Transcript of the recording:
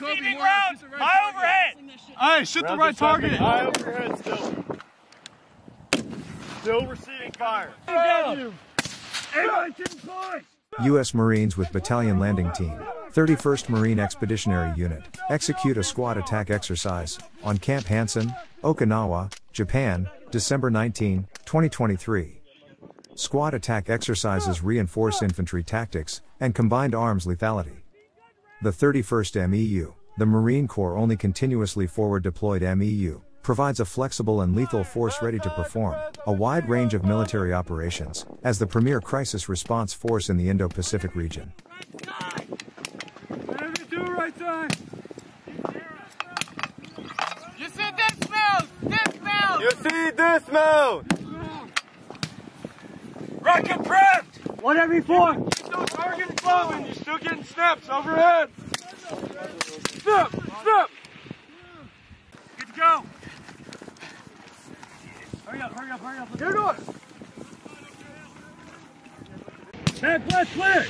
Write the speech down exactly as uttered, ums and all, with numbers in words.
receiving round. Eye overhead. All right, shoot the right target. Eye overhead still. Still receiving fire. U S Marines with Battalion Landing Team, thirty-first Marine Expeditionary Unit, execute a squad attack exercise on Camp Hansen, Okinawa, Japan, December nineteenth, twenty twenty-three. Squad attack exercises reinforce infantry tactics and combined arms lethality. The thirty-first M E U, the Marine Corps only continuously forward deployed M E U, provides a flexible and lethal force ready to perform a wide range of military operations as the premier crisis response force in the Indo-Pacific region. You see dismount! Dismount! You see dismount! Rocket prepped! One every four! You're still targeting bombing, you're still getting snaps overhead! Snap! Snap! Good to go! Hurry up, hurry up, hurry up. Here it is! Back left clear!